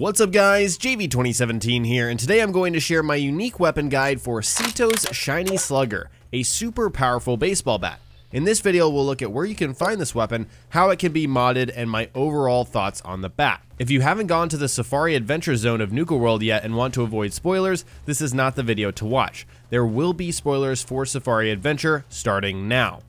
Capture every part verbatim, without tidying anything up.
What's up guys, J V twenty seventeen here, and today I'm going to share my unique weapon guide for Cito's Shiny Slugger, a super powerful baseball bat. In this video, we'll look at where you can find this weapon, how it can be modded, and my overall thoughts on the bat. If you haven't gone to the Safari Adventure zone of Nuka World yet and want to avoid spoilers, this is not the video to watch. There will be spoilers for Safari Adventure starting now.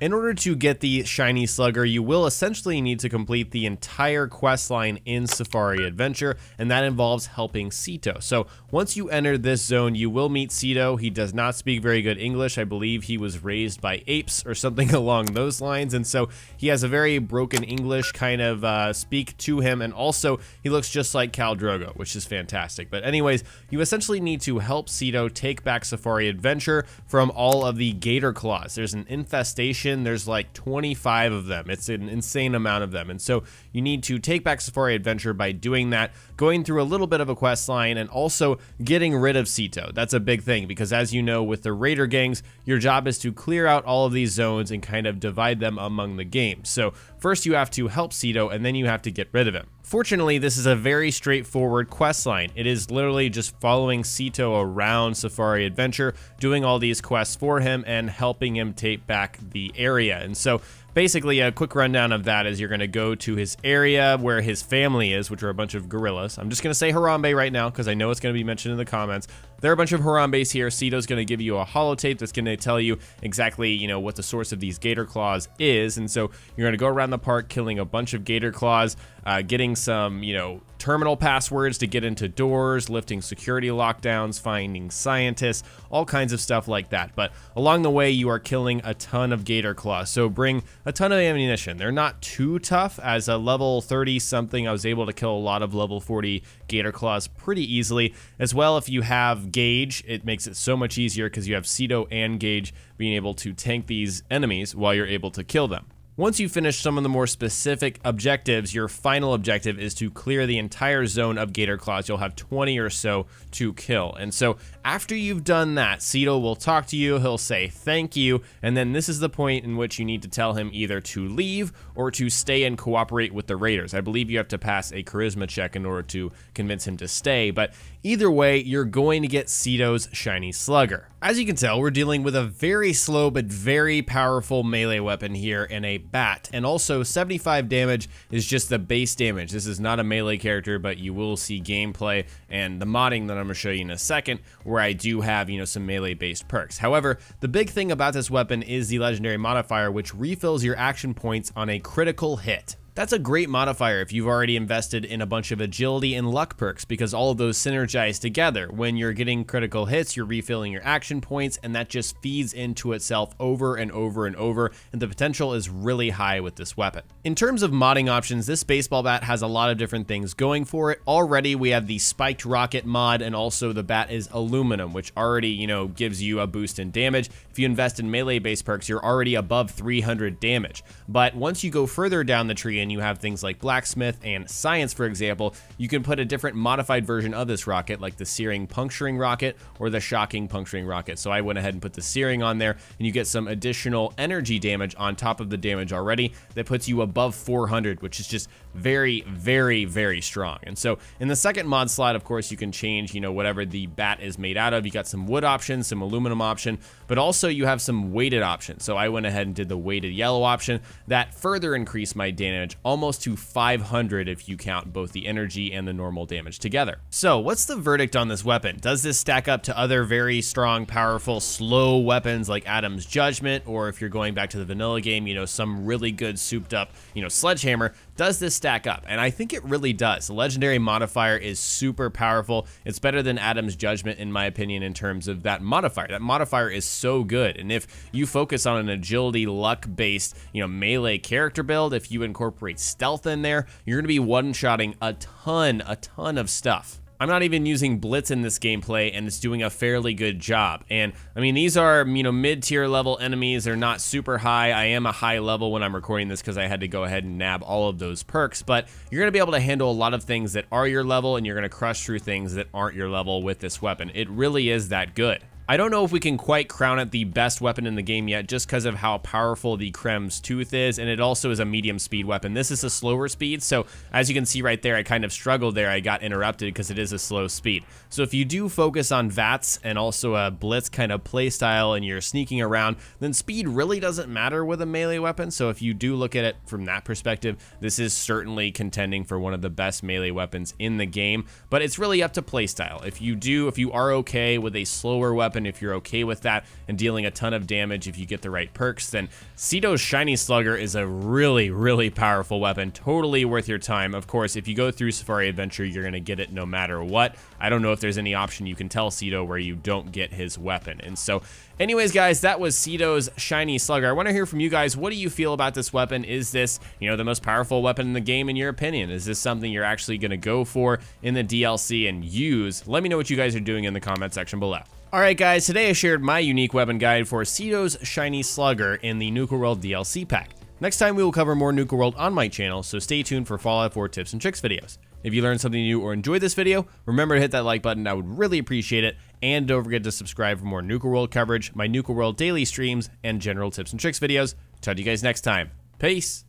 In order to get the Shiny Slugger, you will essentially need to complete the entire quest line in Safari Adventure, and that involves helping Cito. So once you enter this zone, you will meet Cito. He does not speak very good English. I believe he was raised by apes or something along those lines, and so he has a very broken English kind of uh, speak to him, and also he looks just like Khal Drogo, which is fantastic. But anyways, you essentially need to help Cito take back Safari Adventure from all of the Gator Claws. There's an infestation. There's like twenty-five of them. It's an insane amount of them. And so you need to take back Safari Adventure by doing that, going through a little bit of a quest line, and also getting rid of Cito. That's a big thing because, as you know, with the raider gangs, your job is to clear out all of these zones and kind of divide them among the game. So first you have to help Cito, and then you have to get rid of him. Fortunately, this is a very straightforward quest line. It is literally just following Cito around Safari Adventure, doing all these quests for him and helping him take back the area. And so basically, a quick rundown of that is you're going to go to his area where his family is, which are a bunch of gorillas. I'm just going to say Harambe right now because I know it's going to be mentioned in the comments. There are a bunch of Harambes here. Cito's going to give you a holotape that's going to tell you exactly, you know, what the source of these Gator Claws is. And so you're going to go around the park killing a bunch of Gator Claws, uh, getting some, you know, terminal passwords to get into doors, lifting security lockdowns, finding scientists, all kinds of stuff like that. But along the way, you are killing a ton of Gator Claws. So bring a ton of ammunition. They're not too tough. As a level thirty something, I was able to kill a lot of level forty Gator Claws pretty easily. As well, if you have Gage, it makes it so much easier because you have Cito and Gage being able to tank these enemies while you're able to kill them. Once you finish some of the more specific objectives, your final objective is to clear the entire zone of Gator Claws. You'll have twenty or so to kill. And so after you've done that, Cito will talk to you, he'll say thank you, and then this is the point in which you need to tell him either to leave or to stay and cooperate with the raiders. I believe you have to pass a charisma check in order to convince him to stay, but either way, you're going to get Cito's Shiny Slugger. As you can tell, we're dealing with a very slow but very powerful melee weapon here in a bat, and also seventy-five damage is just the base damage. This is not a melee character, but you will see gameplay and the modding that I'm going to show you in a second where I do have, you know, some melee based perks. However, the big thing about this weapon is the legendary modifier, which refills your action points on a critical hit. That's a great modifier if you've already invested in a bunch of agility and luck perks, because all of those synergize together. When you're getting critical hits, you're refilling your action points, and that just feeds into itself over and over and over, and the potential is really high with this weapon. In terms of modding options, this baseball bat has a lot of different things going for it. Already we have the spiked rocket mod, and also the bat is aluminum, which already, you know, gives you a boost in damage. If you invest in melee based perks, you're already above three hundred damage. But once you go further down the tree and you have things like blacksmith and science, for example, you can put a different modified version of this rocket, like the searing puncturing rocket or the shocking puncturing rocket. So I went ahead and put the searing on there, and you get some additional energy damage on top of the damage already that puts you above four hundred, which is just very, very, very strong. And so in the second mod slot, of course, you can change, you know, whatever the bat is made out of. You got some wood options, some aluminum option, but also you have some weighted options. So I went ahead and did the weighted yellow option that further increased my damage almost to five hundred if you count both the energy and the normal damage together. So what's the verdict on this weapon? Does this stack up to other very strong, powerful, slow weapons like Adam's Judgment, or if you're going back to the vanilla game, you know, some really good souped up, you know, sledgehammer? Does this stack up? And I think it really does. The legendary modifier is super powerful. It's better than Adam's Judgment, in my opinion, in terms of that modifier. That modifier is so good. And if you focus on an agility luck-based, you know, melee character build, if you incorporate stealth in there, you're going to be one-shotting a ton, a ton of stuff. I'm not even using Blitz in this gameplay, and it's doing a fairly good job. And I mean, these are, you know, mid-tier level enemies. They're not super high. I am a high level when I'm recording this because I had to go ahead and nab all of those perks, but you're going to be able to handle a lot of things that are your level, and you're going to crush through things that aren't your level with this weapon. It really is that good. I don't know if we can quite crown it the best weapon in the game yet, just because of how powerful the Krem's Tooth is, and it also is a medium speed weapon. This is a slower speed, so as you can see right there, I kind of struggled there. I got interrupted because it is a slow speed. So if you do focus on VATS and also a blitz kind of playstyle and you're sneaking around, then speed really doesn't matter with a melee weapon. So if you do look at it from that perspective, this is certainly contending for one of the best melee weapons in the game, but it's really up to playstyle. If you do, if you are okay with a slower weapon, and if you're okay with that and dealing a ton of damage if you get the right perks, then Cito's Shiny Slugger is a really, really powerful weapon. Totally worth your time. Of course, if you go through Safari Adventure, you're going to get it no matter what. I don't know if there's any option you can tell Cito where you don't get his weapon. And so anyways, guys, that was Cito's Shiny Slugger. I want to hear from you guys. What do you feel about this weapon? Is this, you know, the most powerful weapon in the game in your opinion? Is this something you're actually going to go for in the D L C and use? Let me know what you guys are doing in the comment section below. Alright guys, today I shared my unique weapon guide for Cito's Shiny Slugger in the Nuka World D L C pack. Next time we will cover more Nuka World on my channel, so stay tuned for Fallout four tips and tricks videos. If you learned something new or enjoyed this video, remember to hit that like button, I would really appreciate it. And don't forget to subscribe for more Nuka World coverage, my Nuka World daily streams, and general tips and tricks videos. Talk to you guys next time. Peace!